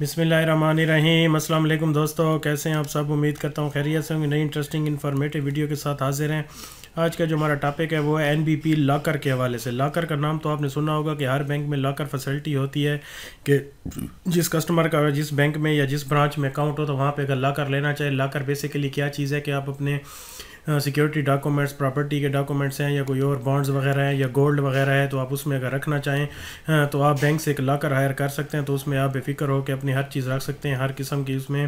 बिस्मिल्लाहिर्रहमानिर्रहीम। अस्सलाम वालेकुम दोस्तों, कैसे हैं आप सब? उम्मीद करता हूँ खैरियत से होंगे। नई इंटरेस्टिंग इन्फॉर्मेटिव वीडियो के साथ हाजिर हैं। आज का जो हमारा टॉपिक है वो है NBP लॉकर के हवाले से। लॉकर का नाम तो आपने सुना होगा कि हर बैंक में लॉकर फैसिलिटी होती है कि जिस कस्टमर का जिस बैंक में या जिस ब्रांच में अकाउंट हो तो वहाँ पर अगर लॉकर लेना चाहिए। लॉकर बेसिकली क्या चीज़ है कि आप अपने सिक्योरिटी डॉक्यूमेंट्स, प्रॉपर्टी के डॉक्यूमेंट्स हैं या कोई और बॉन्ड्स वगैरह हैं या गोल्ड वगैरह है तो आप उसमें अगर रखना चाहें तो आप बैंक से एक लॉकर हायर कर सकते हैं। तो उसमें आप बेफिक्र होकर अपनी हर चीज़ रख सकते हैं, हर किस्म की। उसमें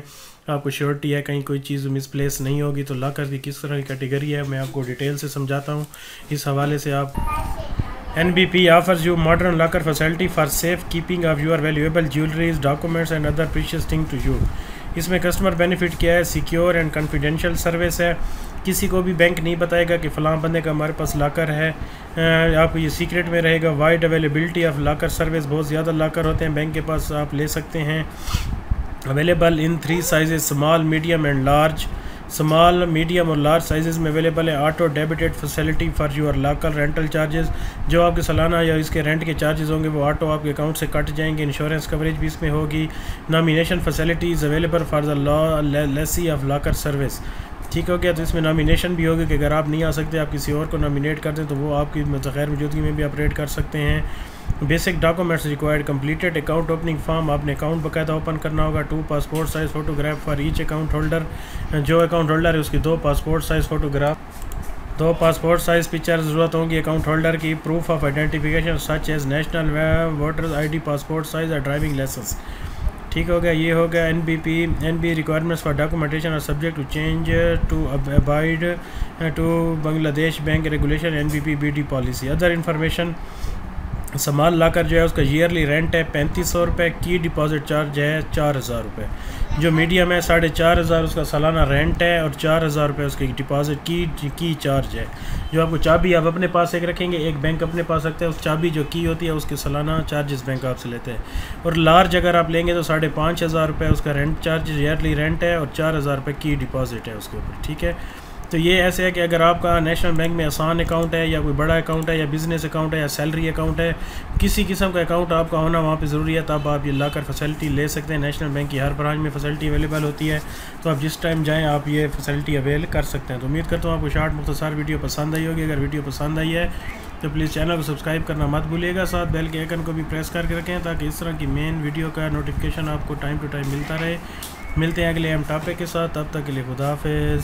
आपको श्योरिटी है, कहीं कोई चीज़ मिसप्लेस नहीं होगी। तो लॉकर की किस तरह की कैटेगरी है मैं आपको डिटेल से समझाता हूँ। इस हवाले से आप NBP offers you modern locker facility for safe keeping of your valuable jewelries, documents and other precious things to you। इसमें कस्टमर बेनिफिट क्या है? सिक्योर एंड कॉन्फिडेंशियल सर्विस है। किसी को भी बैंक नहीं बताएगा कि फ़लाँ बंदे का हमारे पास लॉकर है, आपको ये सीक्रेट में रहेगा। Wide availability of locker service, बहुत ज़्यादा लॉकर होते हैं बैंक के पास, आप ले सकते हैं। Available in 3 sizes, small, medium and large. Small, medium और लार्ज साइजेस में अवेलेबल है। Auto debited facility for your locker. Rental charges, जो आपके सालाना या इसके रेंट के चार्जेस होंगे वो ऑटो आपके अकाउंट से कट जाएंगे। इंश्योरेंस कवरेज भी इसमें होगी। Nomination facilities available for the lessee of locker service. ठीक हो गया, तो इसमें नॉमिनेशन भी होगी कि अगर आप नहीं आ सकते आप किसी और को नॉमिनेट कर दें तो वो आपकी गैर मौजूदगी में भी ऑपरेट कर सकते हैं। Basic documents required, completed account opening form, आपने अकाउंट बाकायदा ओपन करना होगा। 2 passport size photograph for each account holder. जो अकाउंट होल्डर है उसकी 2 passport size photograph, 2 passport size picture ज़रूरत होंगी अकाउंट होल्डर की। Proof of identification such as national voter I D, passport size और ड्राइविंग लाइसेंस। ठीक हो गया, ये हो गया NBP रिक्वायरमेंट्स फॉर डॉक्यूमेंटेशन और subject to change to abide to Bangladesh bank regulation NBP BD policy. Other information, small locker जो है उसका ईयरली रेंट है 3500 रुपये, की डिपॉजिट चार्ज है 4000 रुपये। जो मीडियम है 4500 उसका सालाना रेंट है और 4000 रुपये उसकी डिपॉजिट की चार्ज है। जो आपको चाबी आप अपने पास एक रखेंगे, एक बैंक अपने पास रखते हैं, उस चाबी जो की होती है उसके सालाना चार्जेस बैंक आपसे लेते हैं। और लार्ज अगर आप लेंगे तो 5500 रुपये उसका रेंट चार्ज, ईयरली रेंट है और 4000 रुपये की डिपॉजिट है उसके ऊपर। ठीक है, तो ये ऐसे है कि अगर आपका नेशनल बैंक में आसान अकाउंट है या कोई बड़ा अकाउंट है या बिज़नेस अकाउंट है या सैलरी अकाउंट है, किसी किस्म का अकाउंट आपका होना वहाँ पे ज़रूरी है, तब आप ये लॉकर फैसिलिटी ले सकते हैं। नेशनल बैंक की हर ब्रांच में फैसिलिटी अवेलेबल होती है, तो आप जिस टाइम जाएँ आप ये फैसिलिटी अवेल कर सकते हैं। तो उम्मीद करता हूँ आपको शार्ट मुख्तसर वीडियो पसंद आई होगी। अगर वीडियो पसंद आई है तो प्लीज़ चैनल को सब्सक्राइब करना मत भूलिएगा, साथ बेल के आइकन को भी प्रेस करके रखें ताकि इस तरह की मेन वीडियो का नोटिफिकेशन आपको टाइम टू टाइम मिलता रहे। मिलते हैं अगले अहम टॉपिक के साथ, तब तक के लिए खुदा हाफिज़।